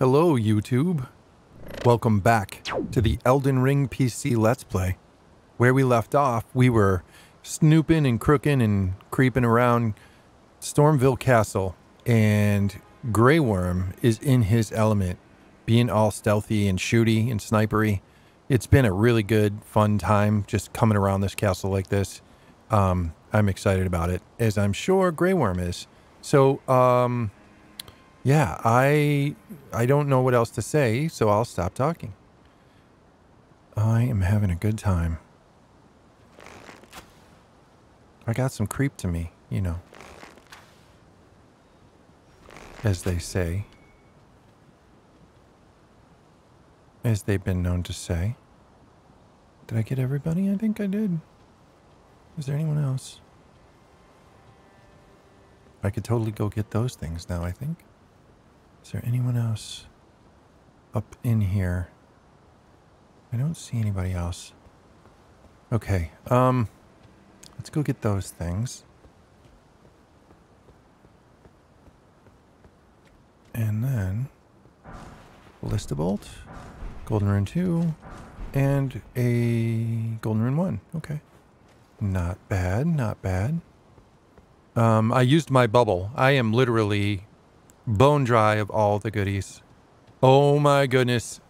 Hello YouTube, welcome back to the Elden Ring PC Let's Play. Where we left off, we were snooping and crooking and creeping around Stormveil Castle, and Grey Worm is in his element, being all stealthy and shooty and snipery. It's been a really good, fun time just coming around this castle like this. I'm excited about it, as I'm sure Grey Worm is. So, yeah, I don't know what else to say, so I'll stop talking. I am having a good time. I got some creep to me, you know, as they say, as they've been known to say. Did I get everybody? I think I did. Is there anyone else? I could totally go get those things now, I think. Is there anyone else up in here? I don't see anybody else. Okay, let's go get those things. And then, Ballista Bolt, Golden Rune 2, and a Golden Rune 1. Okay. Not bad, not bad. I used my bubble. I am literally bone dry of all the goodies. Oh my goodness.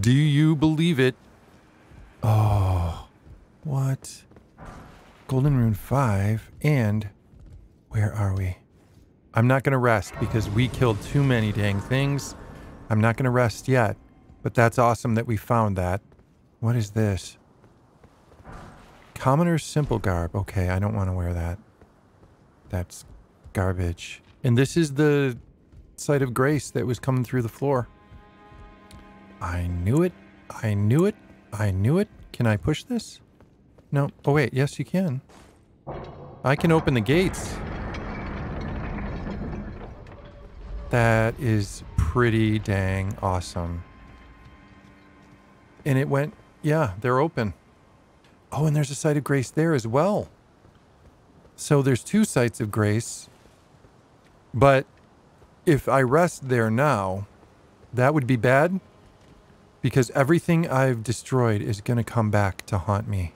Do you believe it? Oh, what? Golden Rune 5 and where are we? I'm not going to rest because we killed too many dang things. I'm not going to rest yet, but that's awesome that we found that. What is this? Commoner's Simple Garb. Okay, I don't want to wear that. That's garbage. And this is the sight of grace that was coming through the floor. I knew it. I knew it. I knew it. Can I push this? No. Oh, wait. Yes, you can. I can open the gates. That is pretty dang awesome. And it went... yeah, they're open. Oh, and there's a sight of grace there as well. So there's two sites of grace, but if I rest there now, that would be bad because everything I've destroyed is going to come back to haunt me.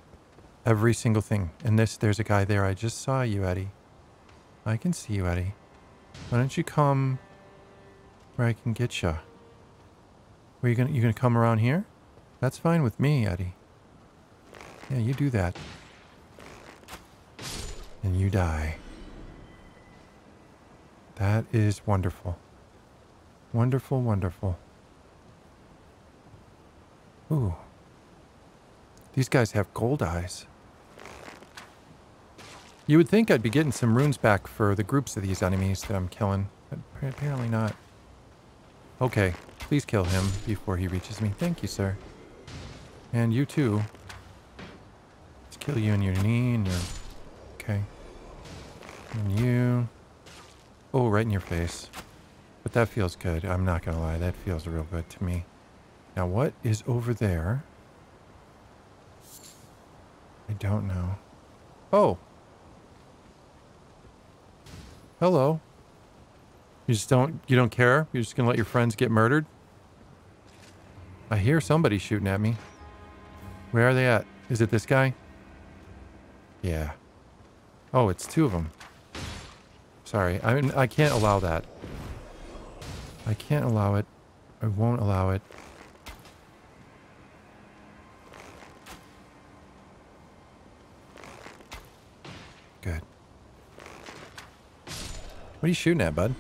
Every single thing. And this, there's a guy there. I just saw you, Eddie. I can see you, Eddie. Why don't you come where I can get you? Where you gonna come around here? That's fine with me, Eddie. Yeah, you do that. And you die. That is wonderful. Wonderful, wonderful. Ooh. These guys have gold eyes. You would think I'd be getting some runes back for the groups of these enemies that I'm killing, but apparently not. Okay, please kill him before he reaches me. Thank you, sir. And you too. Let's kill you in your knee and your... okay. And you... oh, right in your face. But that feels good. I'm not gonna lie. That feels real good to me. Now, what is over there? I don't know. Oh! Hello. You don't care? You're just gonna let your friends get murdered? I hear somebody shooting at me. Where are they at? Is it this guy? Yeah. Oh, it's two of them. Sorry, I can't allow that. I can't allow it. I won't allow it. Good. What are you shooting at, bud?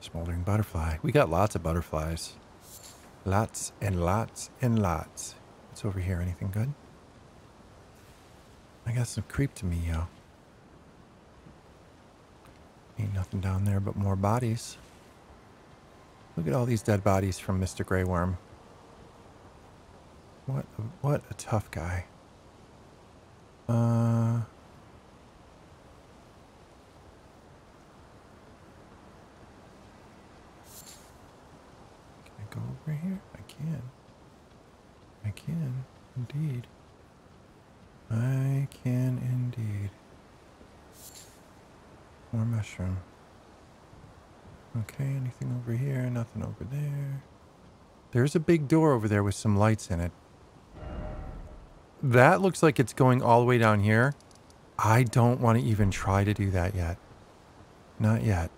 Smoldering butterfly. We got lots of butterflies. Lots and lots and lots. What's over here? Anything good? I got some creep to me, yo. Ain't nothing down there but more bodies. Look at all these dead bodies from Mr. Grey Worm. What a tough guy. Can I go over here? I can indeed. I can indeed. More mushroom. Okay, anything over here? Nothing over there. There's a big door over there with some lights in it. That looks like it's going all the way down here. I don't want to even try to do that yet. Not yet.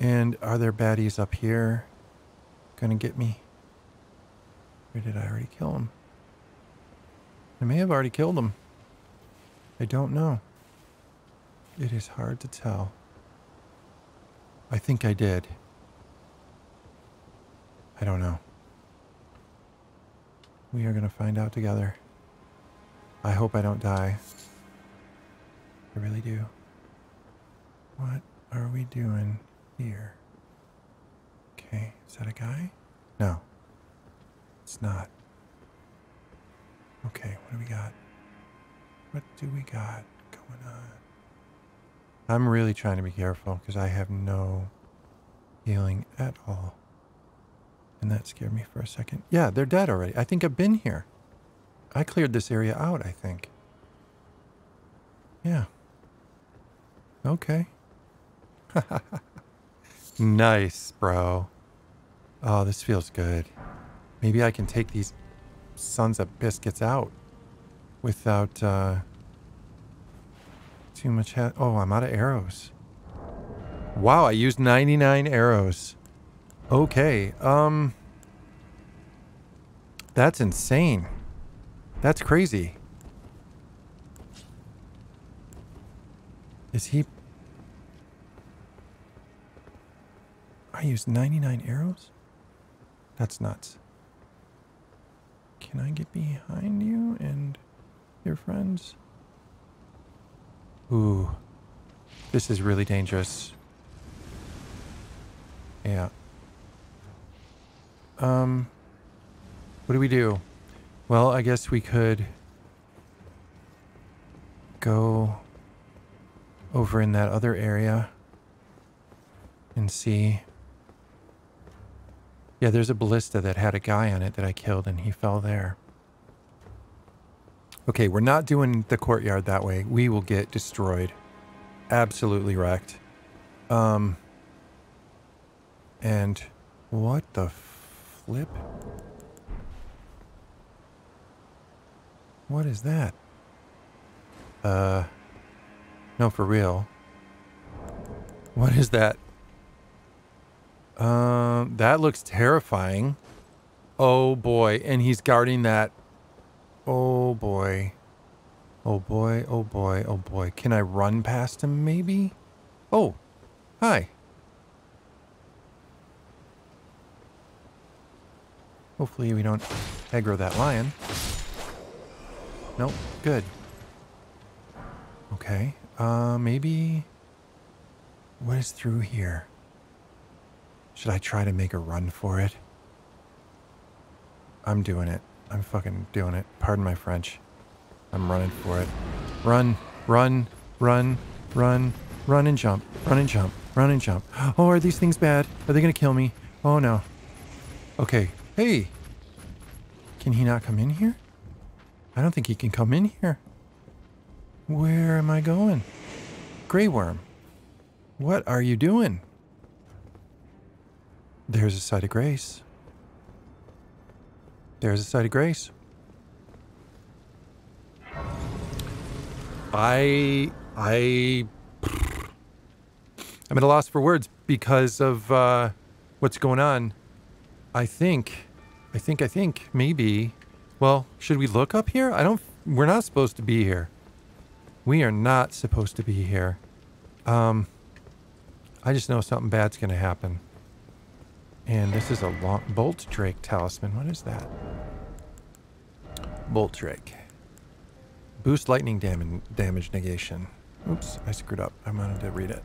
And are there baddies up here gonna get me? Or did I already kill him? I may have already killed him. I don't know. It is hard to tell. I think I did. I don't know. We are gonna find out together. I hope I don't die. I really do. What are we doing here? Okay, is that a guy? No. It's not. Okay, what do we got? What do we got going on? I'm really trying to be careful because I have no healing at all. And that scared me for a second. Yeah, they're dead already. I think I've been here. I cleared this area out, I think. Yeah. Okay. Nice, bro. Oh, this feels good. Maybe I can take these sons of biscuits out without too much head. Oh, I'm out of arrows. Wow, I used 99 arrows. Okay, that's insane. That's crazy. Is he... I used 99 arrows? That's nuts. Can I get behind you and your friends? Ooh. This is really dangerous. Yeah. What do we do? Well, I guess we could go over in that other area and see. Yeah, there's a ballista that had a guy on it that I killed and he fell there. Okay, we're not doing the courtyard that way. We will get destroyed. Absolutely wrecked. And what the flip? What is that? No, for real. What is that? That looks terrifying. Oh boy, and he's guarding that. Oh boy. Oh boy, oh boy, oh boy. Can I run past him maybe? Oh, hi. Hopefully we don't aggro that lion. Nope, good. Okay, maybe... What is through here? Should I try to make a run for it? I'm doing it. I'm fucking doing it. Pardon my French. I'm running for it. Run, run, run, run, run and jump, run and jump, run and jump. Oh, are these things bad? Are they gonna kill me? Oh no. Okay, hey! Can he not come in here? I don't think he can come in here. Where am I going? Grey Worm, what are you doing? There's a sight of grace. There's a sight of grace. I'm at a loss for words because of what's going on. I think maybe. Well, should we look up here? We're not supposed to be here. We are not supposed to be here. I just know something bad's gonna happen. And this is a long bolt drake talisman. What is that? Bolt drake. Boost lightning damage negation. Oops, I screwed up. I wanted to read it.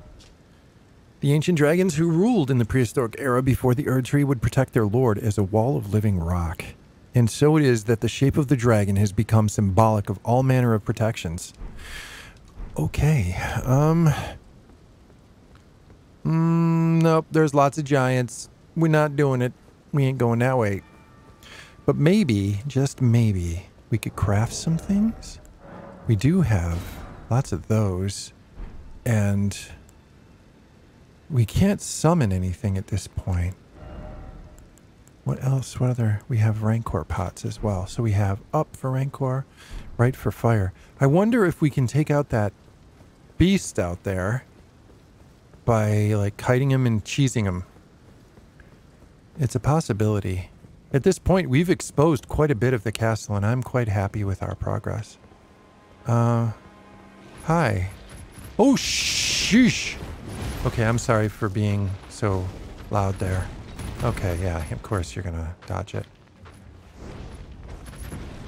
The ancient dragons who ruled in the prehistoric era before the Erdtree would protect their lord as a wall of living rock. And so it is that the shape of the dragon has become symbolic of all manner of protections. Okay, nope, there's lots of giants. We're not doing it. We ain't going that way. But maybe, just maybe, we could craft some things? We do have lots of those. And We can't summon anything at this point. What else? What other? We have Rancor pots as well. So we have up for Rancor, right for fire. I wonder if we can take out that beast out there by, like, kiting him and cheesing him. It's a possibility. At this point, we've exposed quite a bit of the castle, and I'm quite happy with our progress. Hi. Oh, sheesh! Okay, I'm sorry for being so loud there. Okay, yeah, of course you're gonna dodge it.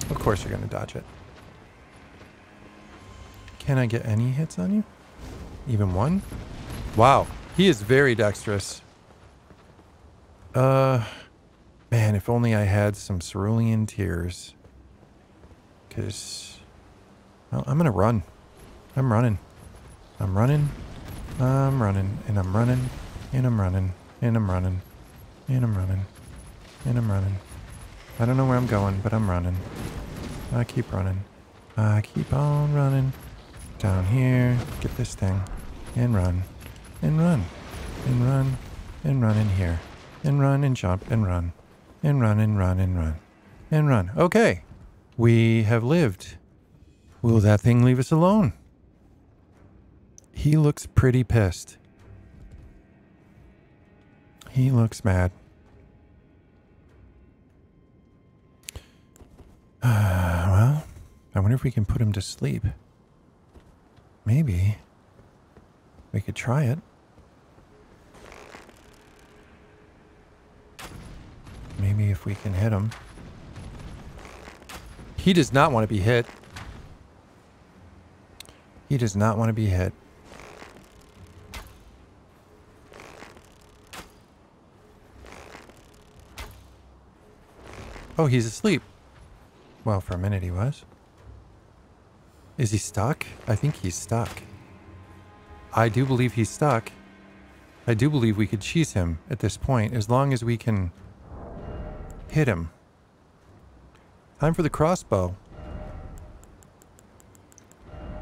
Of course you're gonna dodge it. Can I get any hits on you? Even one? Wow, he is very dexterous. Man, if only I had some cerulean tears. Cause, well, I'm gonna run. I'm running. I'm running. I'm running. And I'm running. And I'm running. And I'm running. And I'm running. And I'm running. I don't know where I'm going, but I'm running. I keep running. I keep on running. Down here. Get this thing. And run. And run. And run. And run in here. And run and jump and run. And run and run and run. And run. Okay. We have lived. Will that thing leave us alone? He looks pretty pissed. He looks mad. Well, I wonder if we can put him to sleep. Maybe. We could try it. Maybe if we can hit him. He does not want to be hit. He does not want to be hit. Oh, he's asleep. Well, for a minute he was. Is he stuck? I think he's stuck. I do believe he's stuck. I do believe we could cheese him at this point, as long as we can hit him. Time for the crossbow.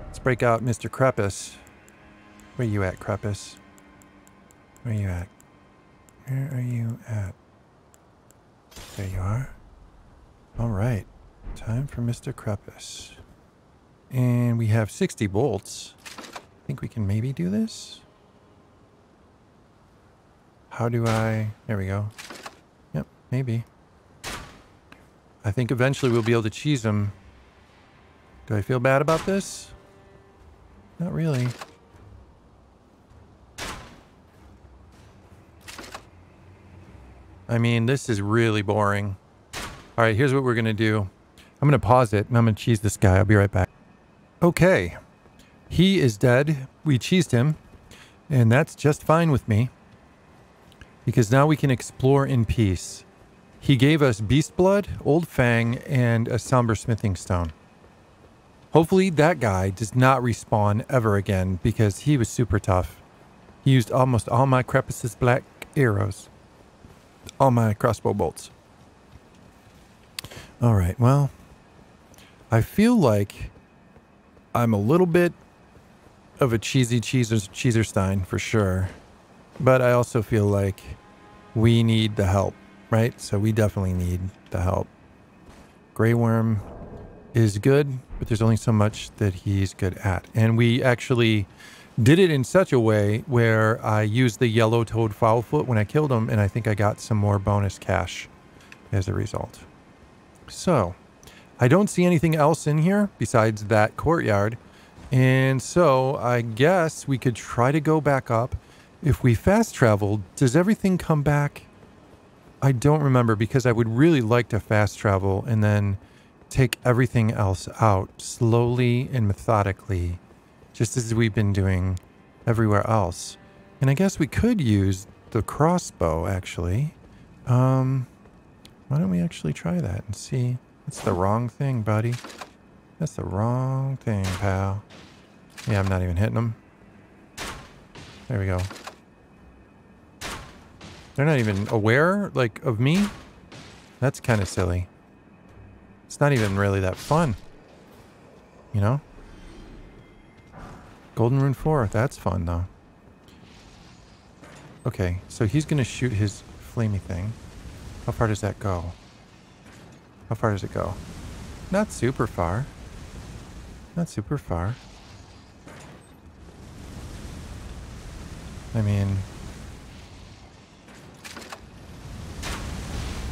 Let's break out Mr. Krepus. Where you at, Krepus? Where you at? Where are you at? There you are. All right, time for Mr. Krepus. And we have 60 bolts. I think we can maybe do this. How do I... There we go. Yep, maybe. I think eventually we'll be able to cheese him. Do I feel bad about this? Not really. I mean, this is really boring. All right, here's what we're going to do. I'm going to pause it, and I'm going to cheese this guy. I'll be right back. Okay. He is dead. We cheesed him, and that's just fine with me, because now we can explore in peace. He gave us Beast Blood, Old Fang, and a Somber Smithing Stone. Hopefully that guy does not respawn ever again, because he was super tough. He used almost all my Krepus's black arrows. All my crossbow bolts. All right, well, I feel like I'm a little bit of a cheesy Cheezerstein for sure, but I also feel like we need the help, right? So we definitely need the help. Grey Worm is good, but there's only so much that he's good at. And we actually did it in such a way where I used the yellow toad Foulfoot when I killed him, and I think I got some more bonus cash as a result. So, I don't see anything else in here besides that courtyard. And so, I guess we could try to go back up. If we fast traveled, does everything come back? I don't remember, because I would really like to fast travel and then take everything else out slowly and methodically, just as we've been doing everywhere else. And I guess we could use the crossbow, actually. Why don't we actually try that and see? That's the wrong thing, buddy. That's the wrong thing, pal. Yeah, I'm not even hitting them. There we go. They're not even aware, like, of me? That's kind of silly. It's not even really that fun. You know? Golden Rune 4, that's fun, though. Okay, so he's going to shoot his flamey thing. How far does that go? How far does it go? Not super far. Not super far. I mean...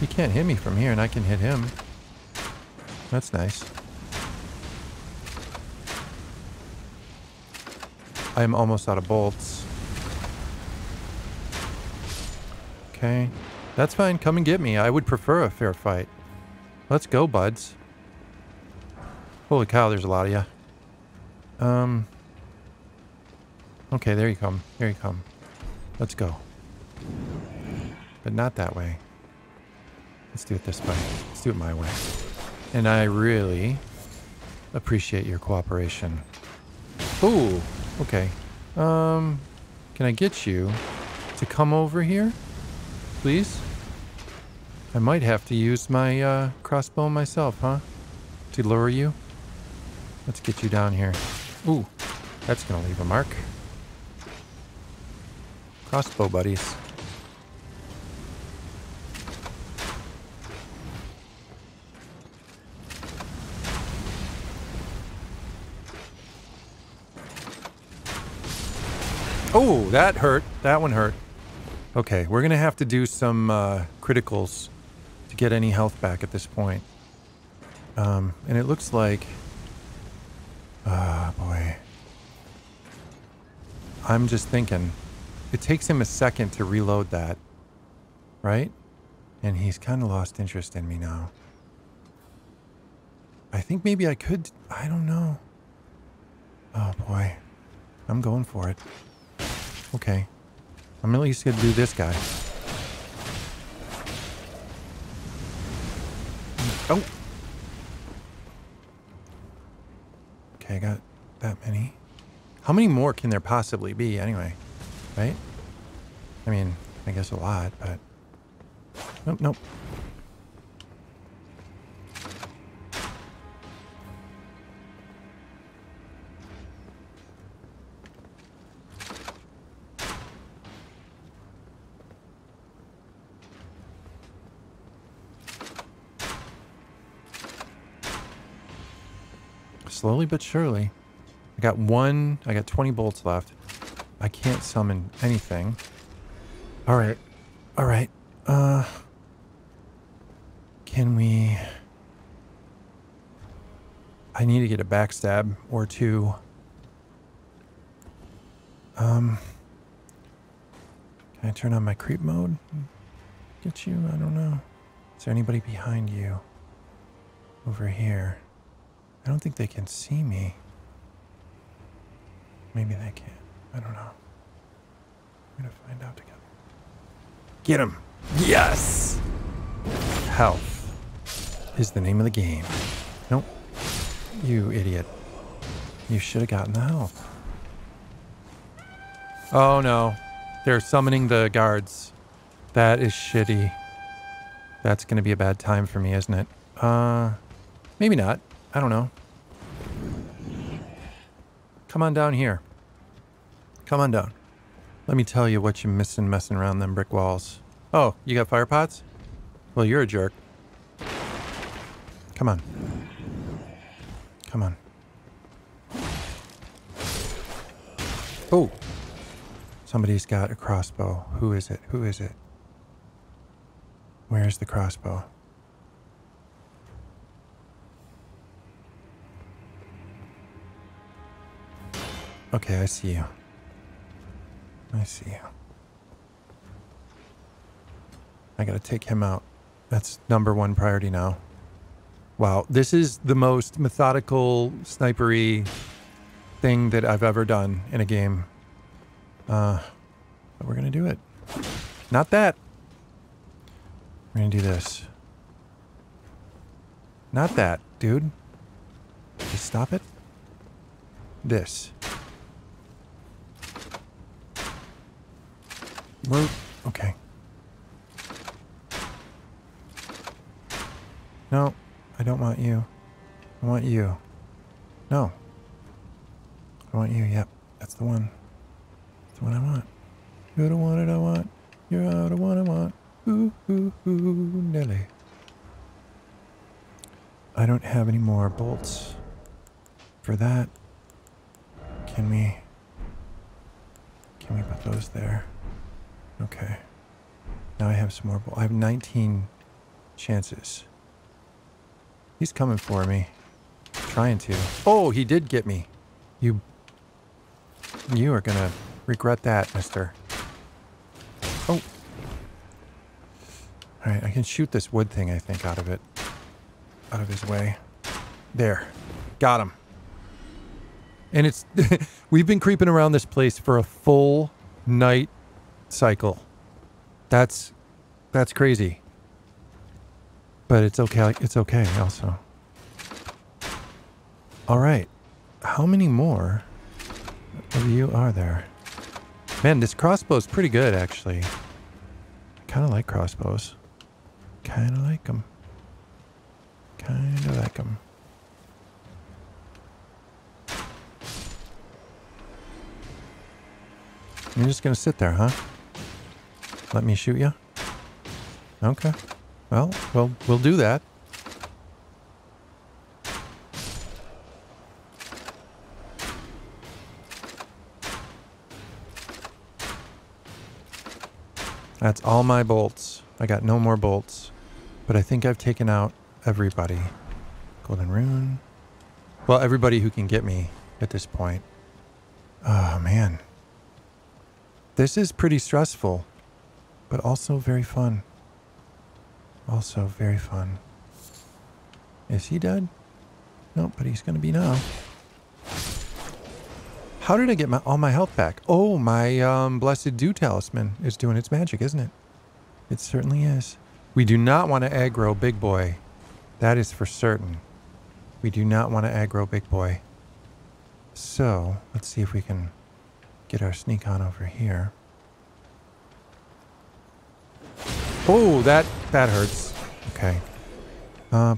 he can't hit me from here and I can hit him. That's nice. I'm almost out of bolts. Okay. That's fine. Come and get me. I would prefer a fair fight. Let's go, buds. Holy cow, there's a lot of ya. Okay, there you come. Here you come. Let's go. But not that way. Let's do it this way. Let's do it my way. And I really appreciate your cooperation. Ooh, okay. Can I get you to come over here, please? I might have to use my crossbow myself, huh? To lure you. Let's get you down here. Ooh, that's gonna leave a mark. Crossbow buddies. Oh, that hurt. That one hurt. Okay, we're gonna have to do some criticals to get any health back at this point. And it looks like... ah, boy. I'm just thinking. It takes him a second to reload that. Right? And he's kind of lost interest in me now. I think maybe I could... I don't know. Oh, boy. I'm going for it. Okay. I'm at least gonna do this guy. Oh! Okay, I got that many. How many more can there possibly be anyway? Right? I mean, I guess a lot, but... nope, nope. Slowly but surely. I got one, I got 20 bolts left. I can't summon anything. Alright, alright. Can we... I need to get a backstab or two. Can I turn on my creep mode? Get you? I don't know. Is there anybody behind you? Over here. I don't think they can see me. Maybe they can. I don't know. We're gonna find out together. Get him! Yes! Health is the name of the game. Nope. You idiot. You should have gotten the health. Oh no. They're summoning the guards. That is shitty. That's gonna be a bad time for me, isn't it? Maybe not. I don't know. Come on down here. Come on down. Let me tell you what you're missing messing around them brick walls. Oh, you got fire pots? Well, you're a jerk. Come on. Come on. Oh! Somebody's got a crossbow. Who is it? Who is it? Where's the crossbow? Okay, I see you. I see you. I gotta take him out. That's #1 priority now. Wow, this is the most methodical, snipery thing that I've ever done in a game. But we're gonna do it. Not that. We're gonna do this. Not that, dude. Just stop it. This. We're... okay. No, I don't want you. I want you. No. I want you, yep. That's the one. That's the one I want. You're the one that I want. You're the one I want. Ooh, ooh, ooh, Nelly. I don't have any more bolts for that. Can we put those there? Okay. Now I have some more bolts. I have 19 chances. He's coming for me. Trying to. Oh, he did get me. You are gonna regret that, mister. Oh. Alright, I can shoot this wood thing, I think, out of it. Out of his way. There. Got him. And it's... we've been creeping around this place for a full night cycle. That's crazy. But it's okay. It's okay, also. Alright. How many more of you are there? Man, this crossbow's pretty good, actually. I kind of like crossbows. Kind of like them. Kind of like them. You're just gonna sit there, huh? Let me shoot you? Okay. Well, we'll do that. That's all my bolts. I got no more bolts. But I think I've taken out everybody. Golden rune. Well, everybody who can get me at this point. Oh, man. This is pretty stressful, but also very fun. Also very fun. Is he dead? Nope, but he's gonna be now. How did I get all my health back? Oh, my Blessed Dew Talisman is doing its magic, isn't it? It certainly is. We do not want to aggro Big Boy. That is for certain. We do not want to aggro Big Boy. So, let's see if we can get our sneak on over here. Oh, that hurts. Okay.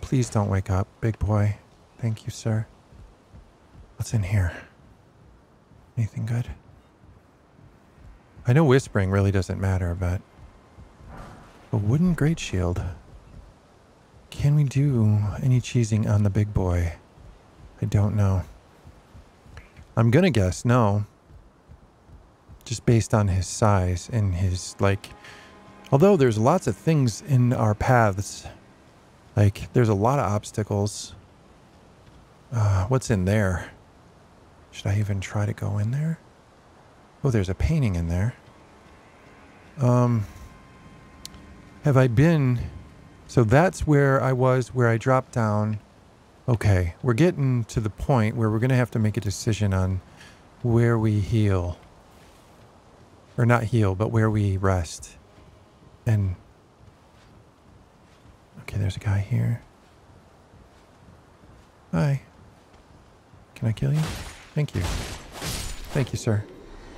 Please don't wake up, Big Boy. Thank you, sir. What's in here? Anything good? I know whispering really doesn't matter, but... a wooden great shield. Can we do any cheesing on the Big Boy? I don't know. I'm gonna guess no. Just based on his size and his, like... although there's lots of things in our paths. Like, there's a lot of obstacles. What's in there? Should I even try to go in there? Oh, there's a painting in there. Have I been... so that's where I was, where I dropped down. Okay, we're getting to the point where we're going to have to make a decision on where we heal. Or not heal, but where we rest. And... okay, there's a guy here. Hi. Can I kill you? Thank you. Thank you, sir.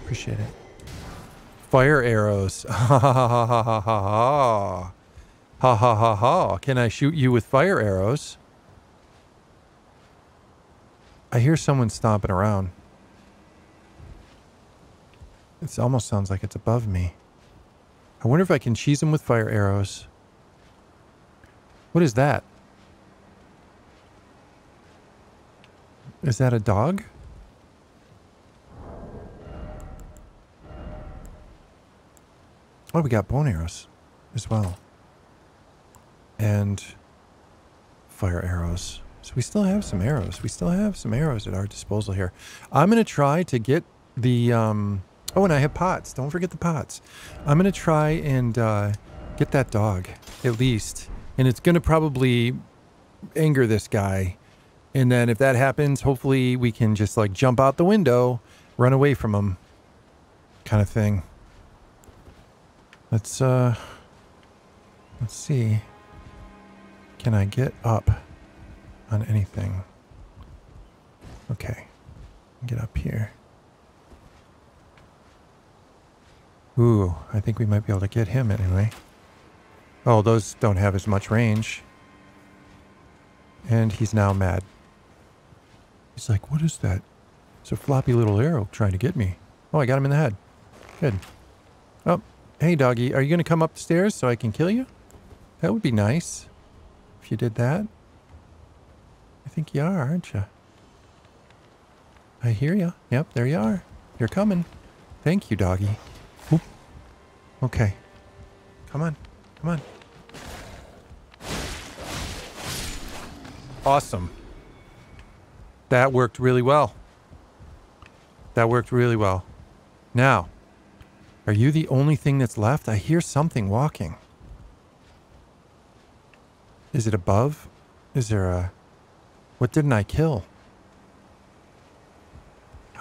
Appreciate it. Fire arrows. Ha ha ha ha ha ha ha. Ha ha ha ha. Can I shoot you with fire arrows? I hear someone stomping around. It almost sounds like it's above me. I wonder if I can cheese him with fire arrows. What is that? Is that a dog? Oh, we got bone arrows as well. And fire arrows. So we still have some arrows. We still have some arrows at our disposal here. I'm going to try to get the... oh, and I have pots. Don't forget the pots. I'm going to try and get that dog, at least. And it's going to probably anger this guy. And then if that happens, hopefully we can just, like, jump out the window, run away from him, kind of thing. Let's see. Can I get up on anything? Okay. Get up here. Ooh, I think we might be able to get him anyway. Oh, those don't have as much range. And he's now mad. He's like, what is that? It's a floppy little arrow trying to get me. Oh, I got him in the head. Good. Oh, hey doggy, are you going to come up the stairs so I can kill you? That would be nice if you did that. I think you are, aren't you? I hear you. Yep, there you are. You're coming. Thank you, doggy. Oop. Okay. Come on. Come on. Awesome. That worked really well. That worked really well. Now, are you the only thing that's left? I hear something walking. Is it above? Is there a... What didn't I kill?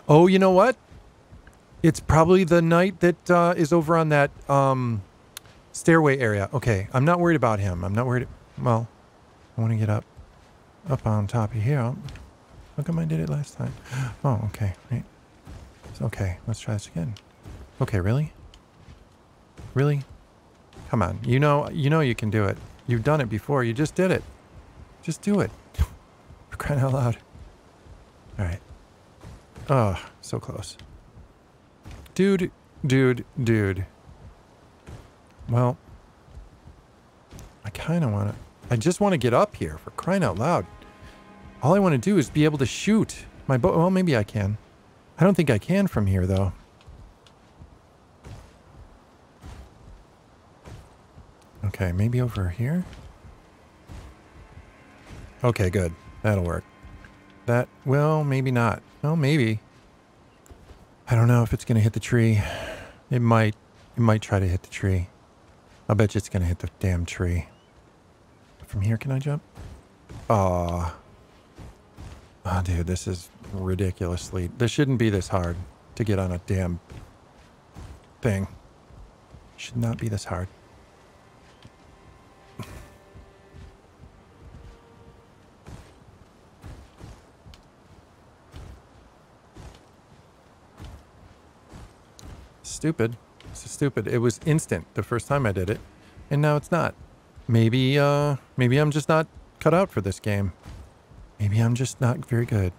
Oh, you know what? It's probably the knight that is over on that stairway area. Okay, I'm not worried about him. I'm not worried. Well, I want to get up on top of here. How come I did it last time? Oh, okay. Right. It's okay. Let's try this again. Okay, really? Really? Come on. You know you can do it. You've done it before. You just did it. Just do it. Crying out loud. Alright. Oh, so close. Dude, dude, dude. Well, I kind of want to... I just want to get up here, for crying out loud. All I want to do is be able to shoot my bow. Well, maybe I can. I don't think I can from here, though. Okay, maybe over here? Okay, good. That'll work. That, well, maybe not. Oh, maybe. I don't know if it's going to hit the tree. It might try to hit the tree. I'll bet you it's going to hit the damn tree. From here, can I jump? Aw. Oh, dude, this is ridiculously... This shouldn't be this hard to get on a damn thing. Should not be this hard. Stupid. This is stupid. It was instant the first time I did it, and now it's not. Maybe, maybe I'm just not cut out for this game. Maybe I'm just not very good.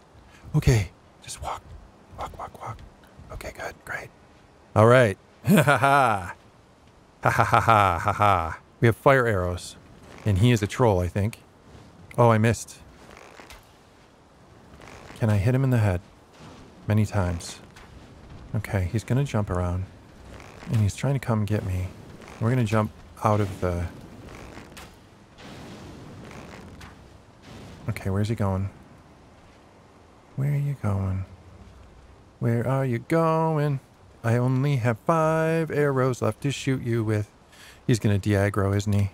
Okay, just walk. Walk, walk, walk. Okay, good. Great. All right. Ha ha ha. Ha ha ha ha ha ha. We have fire arrows, and he is a troll, I think. Oh, I missed. Can I hit him in the head? Many times. Okay, he's gonna jump around, and he's trying to come get me. We're gonna jump out of the... Okay, where's he going? Where are you going? Where are you going? I only have 5 arrows left to shoot you with. He's gonna de-aggro, isn't he?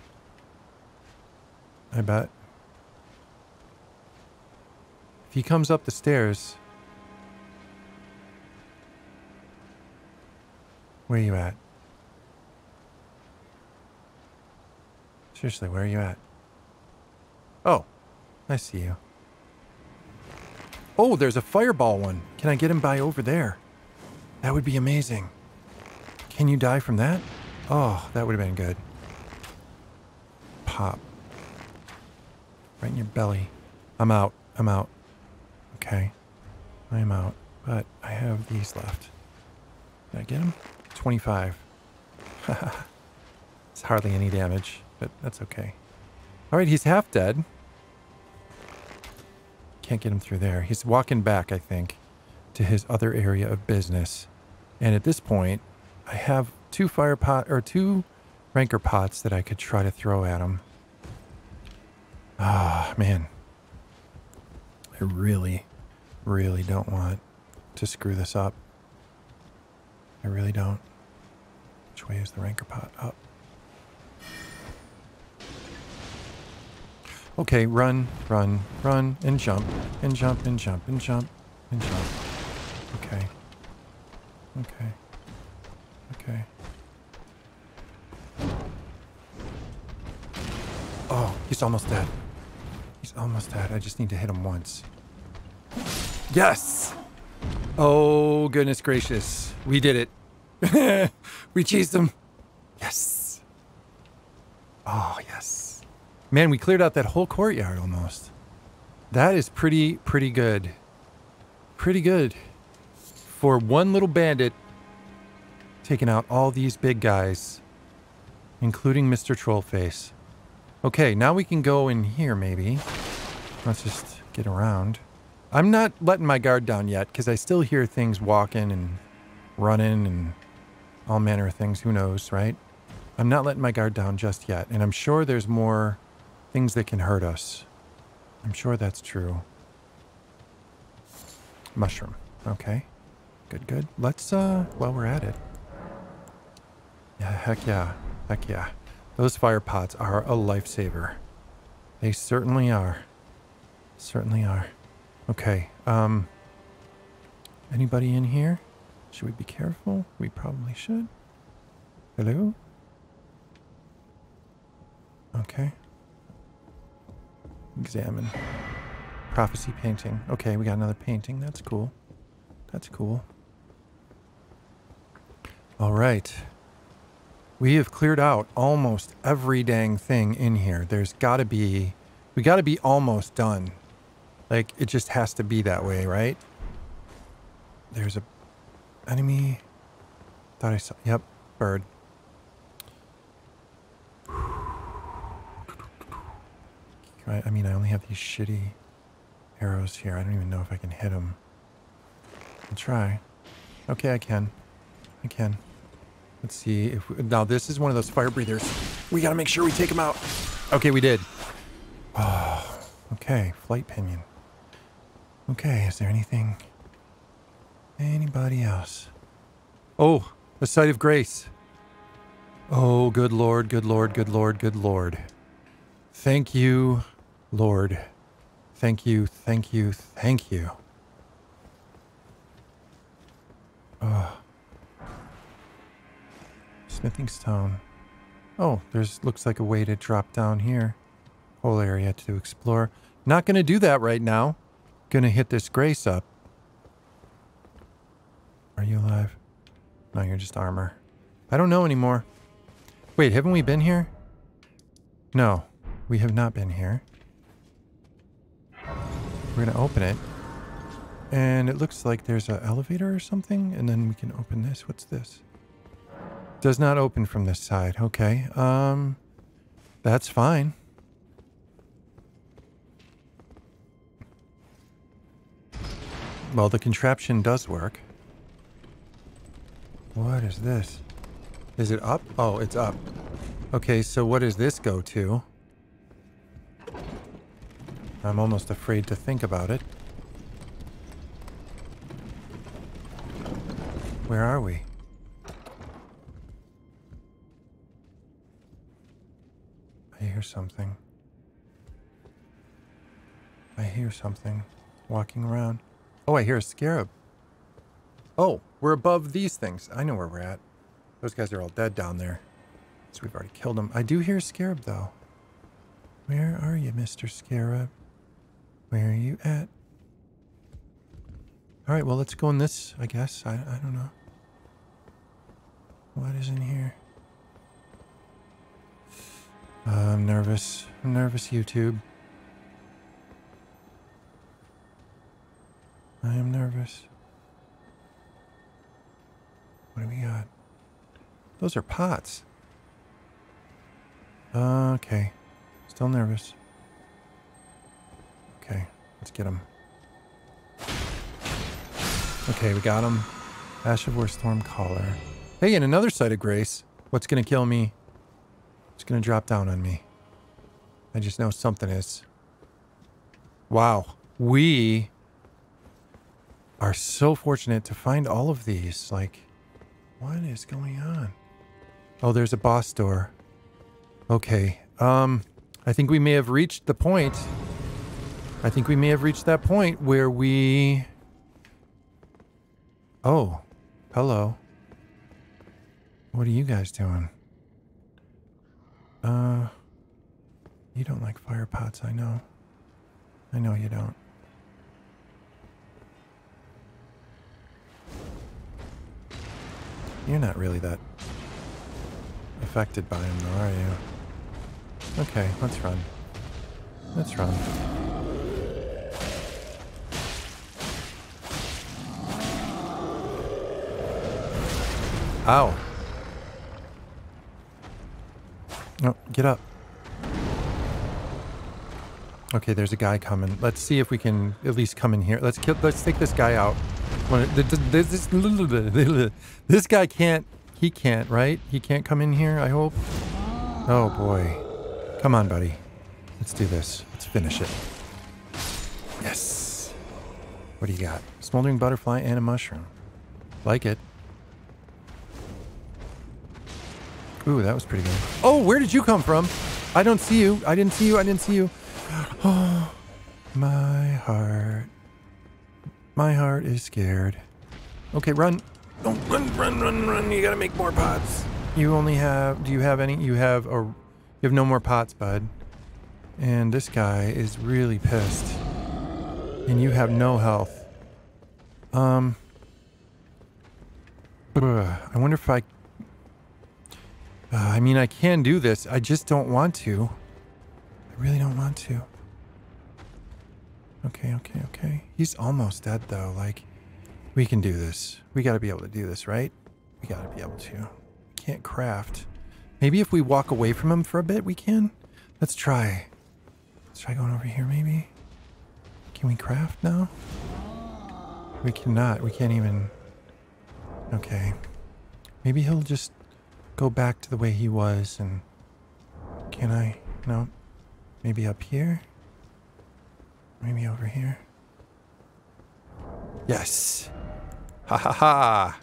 I bet. If he comes up the stairs... Where are you at? Seriously, where are you at? Oh, I see you. Oh, there's a fireball one. Can I get him by over there? That would be amazing. Can you die from that? Oh, that would have been good. Pop. Right in your belly. I'm out. I'm out. Okay. I am out. But I have these left. Did I get him? 25. It's hardly any damage, but that's okay. Alright, he's half dead. Can't get him through there. He's walking back, I think, to his other area of business. And at this point, I have 2 fire pot or 2 rancor pots that I could try to throw at him. Ah, man. I really, really don't want to screw this up. I really don't. Which way is the rancor pot? Up. Okay, run, run, run, and jump, and jump, and jump, and jump, and jump. Okay. Okay. Okay. Oh, he's almost dead. He's almost dead. I just need to hit him once. Yes! Oh, goodness gracious. We did it. We cheesed him. Yes. Oh, yes. Man, we cleared out that whole courtyard almost. That is pretty good. Pretty good. For one little bandit taken out all these big guys, including Mr. Trollface. Okay, now we can go in here, maybe. Let's just get around. I'm not letting my guard down yet, because I still hear things walking and running and all manner of things. Who knows, right? I'm not letting my guard down just yet, and I'm sure there's more things that can hurt us. I'm sure that's true. Mushroom. Okay. Good, good. Let's, while we're at it. Yeah, heck yeah. Heck yeah. Those fire pots are a lifesaver. They certainly are. Certainly are. Okay, anybody in here? Should we be careful? We probably should. Hello? Okay. Examine. Prophecy painting. Okay, we got another painting. That's cool. That's cool. All right. We have cleared out almost every dang thing in here. There's gotta be... we gotta be almost done. Like, it just has to be that way, right? There's a... enemy... thought I saw... yep, bird. I mean, I only have these shitty arrows here. I don't even know if I can hit them. I'll try. Okay, I can. I can. Let's see if... we, now, this is one of those fire breathers. We gotta make sure we take them out. Okay, we did. Oh, okay, flight pinion. Okay, is there anything... anybody else? Oh, the sight of grace. Oh, good Lord, good Lord, good Lord, good Lord. Thank you, Lord. Thank you, thank you, thank you. Oh. Smithing stone. Oh, there's looks like a way to drop down here. Whole area to explore. Not gonna do that right now. Gonna hit this grace up. Are you alive? No, you're just armor. I don't know anymore. Wait, haven't we been here? No, we have not been here. We're gonna open it. And it looks like there's an elevator or something, and then we can open this. What's this? Does not open from this side. Okay, that's fine. Well, the contraption does work. What is this? Is it up? Oh, it's up. Okay, so what does this go to? I'm almost afraid to think about it. Where are we? I hear something. I hear something walking around. Oh, I hear a scarab. Oh, we're above these things. I know where we're at. Those guys are all dead down there. So we've already killed them. I do hear a scarab, though. Where are you, Mr. Scarab? Where are you at? Alright, well, let's go in this, I guess. I don't know. What is in here? I'm nervous. I'm nervous, YouTube. I am nervous. What do we got? Those are pots. Okay. Still nervous. Okay. Let's get them. Okay, we got them. Ash of War Stormcaller. Hey, and another sight of grace. What's gonna kill me? It's gonna drop down on me. I just know something is. Wow. We are so fortunate to find all of these. Like... what is going on? Oh, there's a boss door. Okay, I think we may have reached the point. I think we may have reached that point where we... oh, hello. What are you guys doing? You don't like fire pots, I know. I know you don't. You're not really that affected by him, though, are you? Okay, let's run. Let's run. Ow. No, get up. Okay, there's a guy coming. Let's see if we can at least come in here. Let's kill, let's take this guy out. This guy can't, he can't, right? He can't come in here, I hope. Oh boy. Come on, buddy. Let's do this. Let's finish it. Yes. What do you got? Smoldering butterfly and a mushroom. Like it. Ooh, that was pretty good. Oh, where did you come from? I don't see you. I didn't see you. I didn't see you. Oh, my heart. My heart is scared. Okay, run. Don't run. You gotta make more pots. You only have, do you have any? You have no more pots, bud. And this guy is really pissed. And you have no health. I wonder if I... I mean, I can do this. I just don't want to. I really don't want to. Okay. He's almost dead, though. Like, we can do this. We gotta be able to do this, right? We gotta be able to. Can't craft. Maybe if we walk away from him for a bit, we can? Let's try. Let's try going over here, maybe? Can we craft now? We cannot. We can't even... Okay. Maybe he'll just... go back to the way he was and... Can I? No. Maybe up here? Maybe over here? Yes! Ha ha ha!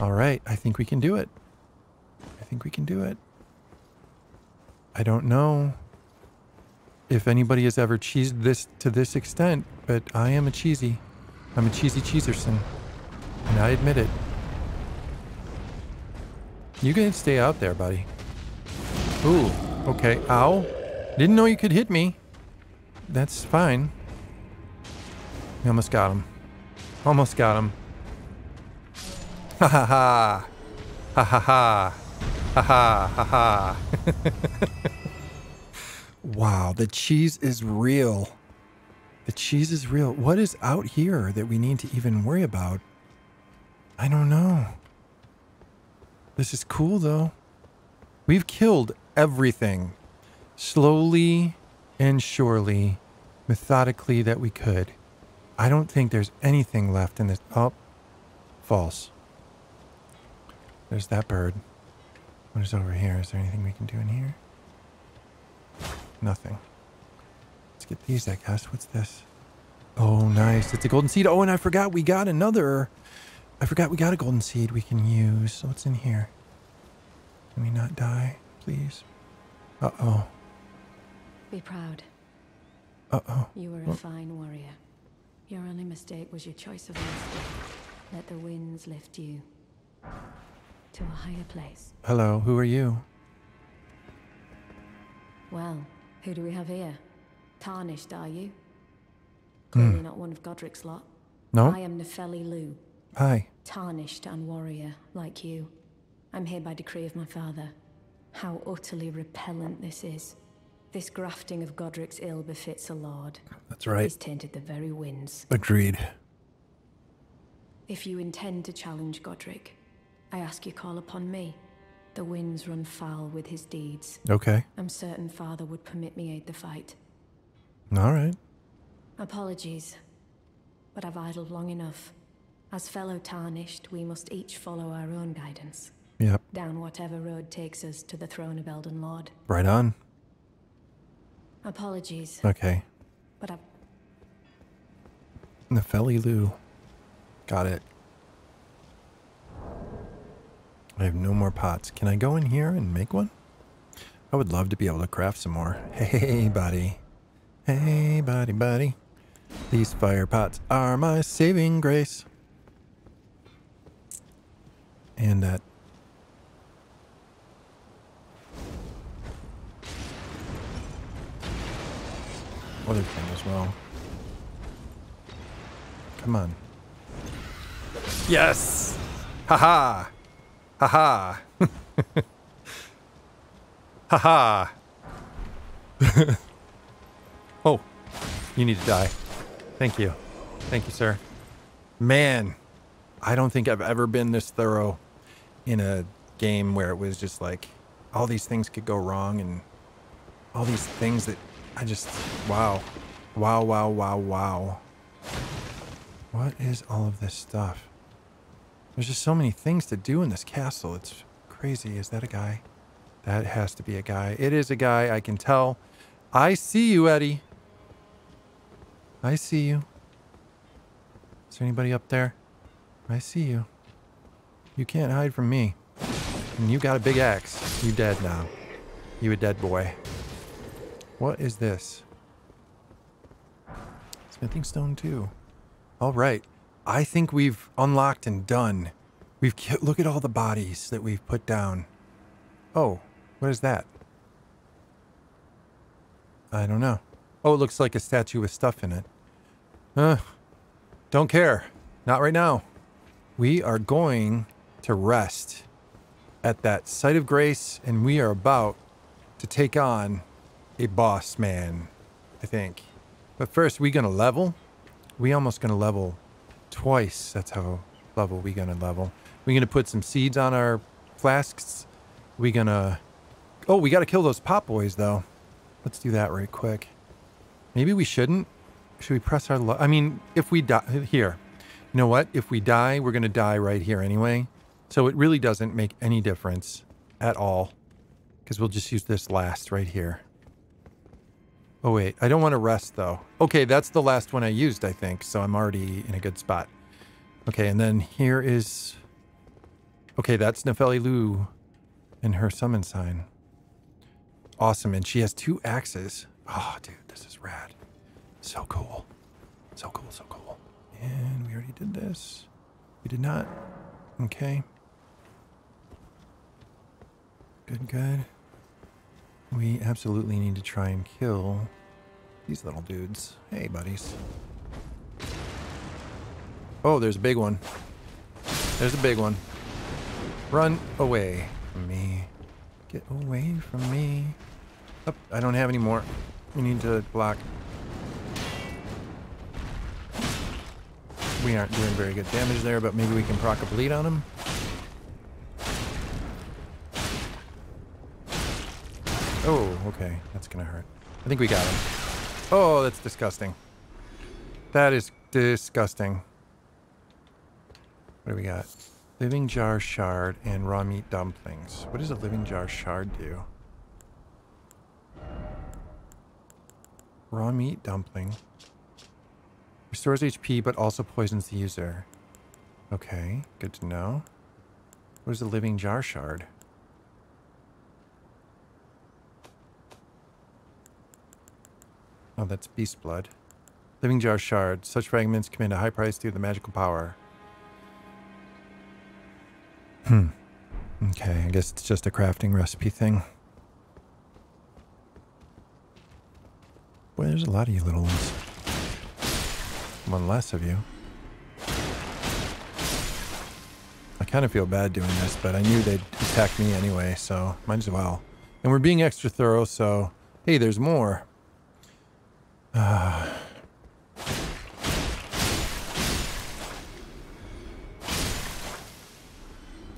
Alright, I think we can do it. I think we can do it. I don't know if anybody has ever cheesed this to this extent, but I am a cheesy. I'm a cheesy cheeserson. And I admit it. You can stay out there, buddy. Ooh, okay, ow. Didn't know you could hit me. That's fine. You almost got him. Almost got him. Ha ha ha. Ha ha ha. Ha ha ha ha. Wow, the cheese is real. The cheese is real. What is out here that we need to even worry about? I don't know. This is cool, though. We've killed everything. Slowly and surely, methodically that we could. I don't think there's anything left in this... Oh. False. There's that bird. What is over here? Is there anything we can do in here? Nothing. Let's get these, I guess. What's this? Oh, nice. It's a golden seed. Oh, and I forgot we got another... I forgot we got a golden seed we can use. So what's in here? Can we not die, please? Uh-oh. Be proud. Uh-oh. You were a fine warrior. Your only mistake was your choice of master. Let the winds lift you to a higher place. Hello, who are you? Well, who do we have here? Tarnished, are you? Clearly not one of Godric's lot. No. I am Nefeli Lu. Hi. Tarnished and warrior, like you. I'm here by decree of my father. How utterly repellent this is. This grafting of Godric's ill befits a lord. That's right. He's tainted the very winds. Agreed. If you intend to challenge Godric, I ask you call upon me. The winds run foul with his deeds. Okay. I'm certain father would permit me aid the fight. All right. Apologies, but I've idled long enough. As fellow tarnished, we must each follow our own guidance. Yep. Down whatever road takes us to the throne of Elden Lord. Right on. Apologies. Okay. But I... Nefeli Lu. Got it. I have no more pots. Can I go in here and make one? I would love to be able to craft some more. Hey, buddy. Hey, buddy. These fire pots are my saving grace. And that. Other thing as well. Come on. Yes! Haha! Haha! Haha! Oh, you need to die. Thank you. Thank you, sir. Man, I don't think I've ever been this thorough. in a game where it was just like all these things could go wrong and all these things that I just, wow. What is all of this stuff? There's just so many things to do in this castle. It's crazy. Is that a guy? That has to be a guy. It is a guy. I can tell. I see you, Eddie. I see you. Is there anybody up there? I see you. You can't hide from me. And you got a big axe. You dead now. You a dead boy. What is this? Smithing stone too. All right. I think we've unlocked and done. We've look at all the bodies that we've put down. Oh, what is that? I don't know. Oh, it looks like a statue with stuff in it. Don't care. Not right now. We are going to rest at that site of grace, and we are about to take on a boss man, I think. But first, we're gonna level. We almost gonna level twice. That's how level we gonna level. We're gonna put some seeds on our flasks. We gonna... Oh, we gotta kill those pop boys, though. Let's do that right quick. Maybe we shouldn't. Should we press our luck? I mean, if we die... Here. You know what? If we die, we're gonna die right here anyway. So it really doesn't make any difference at all. Because we'll just use this last right here. Oh, wait. I don't want to rest, though. Okay, that's the last one I used, I think. So I'm already in a good spot. Okay, and then here is... Okay, that's Nefeli Lu and her summon sign. Awesome, and she has 2 axes. Oh, dude, this is rad. So cool. So cool, so cool. And we already did this. We did not. Okay. Good, good. We absolutely need to try and kill these little dudes. Hey, buddies. Oh, there's a big one. There's a big one. Run away from me. Get away from me. Oh, I don't have any more. We need to block. We aren't doing very good damage there, but maybe we can proc a bleed on him. Oh, okay. That's gonna hurt. I think we got him. Oh, that's disgusting. That is disgusting. What do we got? Living jar shard and raw meat dumplings. What does a living jar shard do? Raw meat dumpling. Restores HP, but also poisons the user. Okay, good to know. What is a living jar shard? Oh, that's beast blood. Living jar shard. Such fragments command a high price due to the magical power. Okay, I guess it's just a crafting recipe thing. Boy, there's a lot of you little ones. One less of you. I kind of feel bad doing this, but I knew they'd attack me anyway, so might as well. And we're being extra thorough, so... Hey, there's more.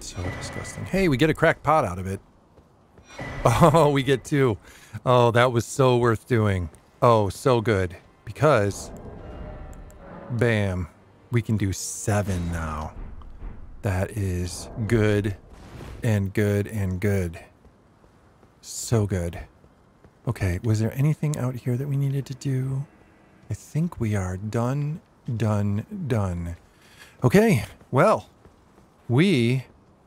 So disgusting. Hey, we get a cracked pot out of it. Oh, we get 2. Oh, that was so worth doing. Oh, so good. Because, bam, we can do 7 now. That is good and good and good. So good. Okay, was there anything out here that we needed to do? I think we are done, done. Okay, well, we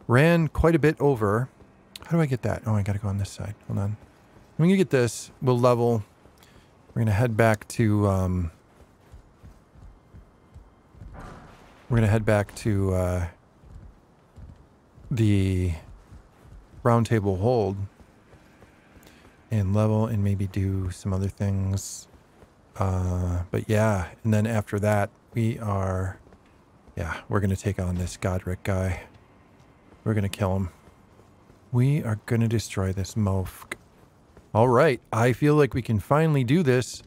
ran quite a bit over. How do I get that? Oh, I gotta go on this side. Hold on. I'm gonna get this. We'll level. We're gonna head back to, the round table hold. And level and maybe do some other things. But yeah, and then after that, we are... Yeah, we're going to take on this Godric guy. We're going to kill him. We are going to destroy this mofk. Alright, I feel like we can finally do this.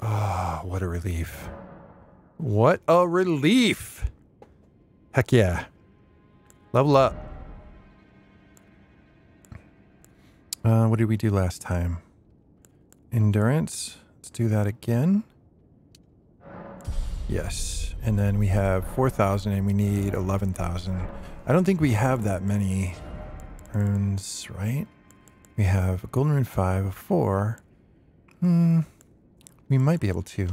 Ah, what a relief. What a relief! Heck yeah. Level up. What did we do last time? Endurance. Let's do that again. Yes. And then we have 4,000 and we need 11,000. I don't think we have that many runes, right? We have a golden rune 5, a 4. We might be able to.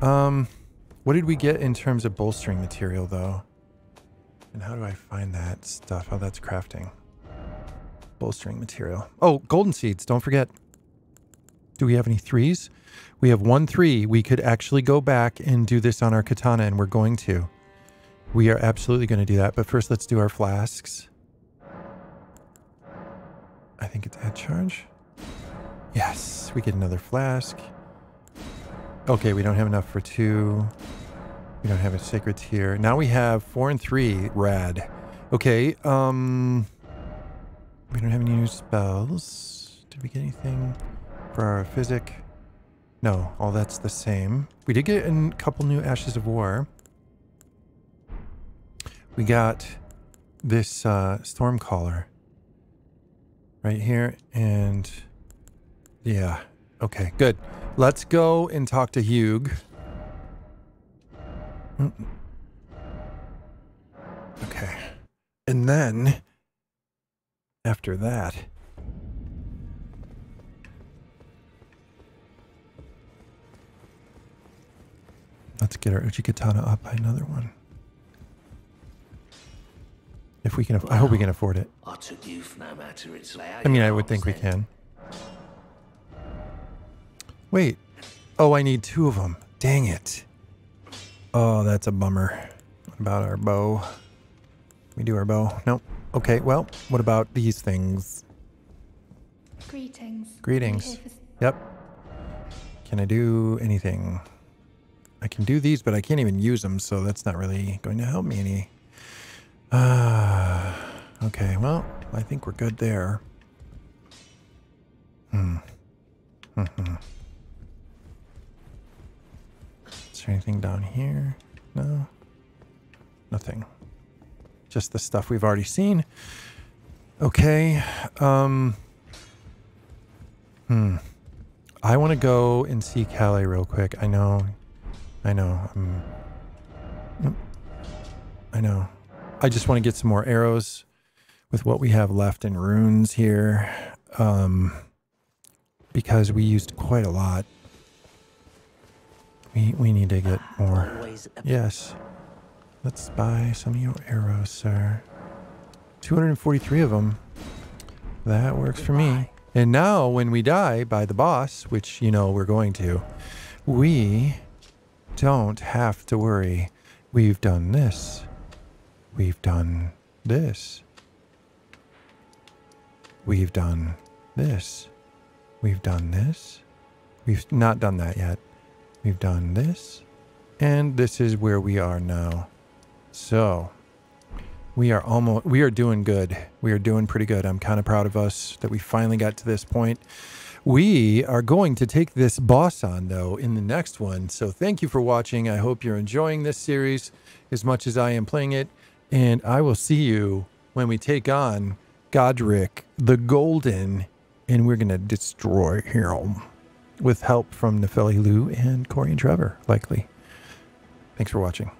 What did we get in terms of bolstering material, though? And how do I find that stuff? Oh, that's crafting. Bolstering material. Oh, golden seeds. Don't forget. Do we have any 3s? We have 1 3. We could actually go back and do this on our katana, and we're going to. We are absolutely going to do that. But first, let's do our flasks. I think it's at charge. Yes, we get another flask. Okay, we don't have enough for 2. We don't have a sacred tier. Now we have 4 and 3. Rad. Okay, we don't have any new spells. Did we get anything for our physic? No, all that's the same. We did get a couple new Ashes of War. We got this Stormcaller right here, and yeah. Okay, good. Let's go and talk to Hugh. Okay. And then, after that... let's get our Uchi Katana up by another one. If we can... I hope we can afford it. I mean, I would think we can. Wait. Oh, I need 2 of them. Dang it. Oh, that's a bummer. What about our bow? We do our bow. Nope. Okay, well, what about these things? Greetings. Greetings. Yep. Can I do anything? I can do these, but I can't even use them, so that's not really going to help me any. Okay, well, I think we're good there. Is there anything down here? No. Nothing. Just the stuff we've already seen. Okay. I want to go and see Calais real quick. I know. I know. I just want to get some more arrows with what we have left in runes here. Because we used quite a lot. We need to get more. Yes. Let's buy some of your arrows, sir. 243 of them. That works for me. And now, when we die by the boss, which, you know, we're going to, we don't have to worry. We've done this. We've done this. We've done this. We've done this. We've not done that yet. We've done this. And this is where we are now. So, we are doing good. We are doing pretty good. I'm kind of proud of us that we finally got to this point. We are going to take this boss on, though, in the next one. So thank you for watching. I hope you're enjoying this series as much as I am playing it. And I will see you when we take on Godric the Golden. And we're going to destroy him with help from Nefeli Lou and Corey and Trevor, likely. Thanks for watching.